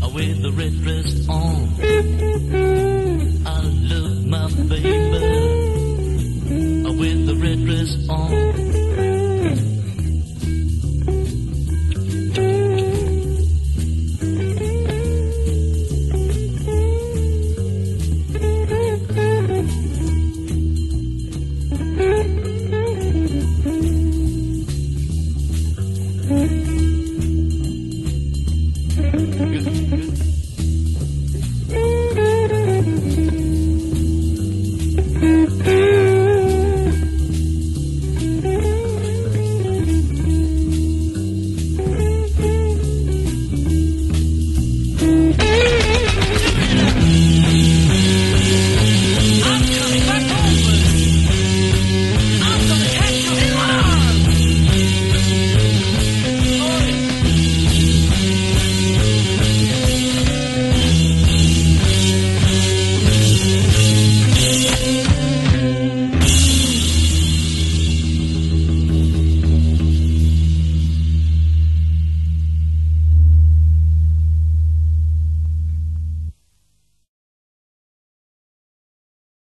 I with the red dress on. I love my baby with the red dress on.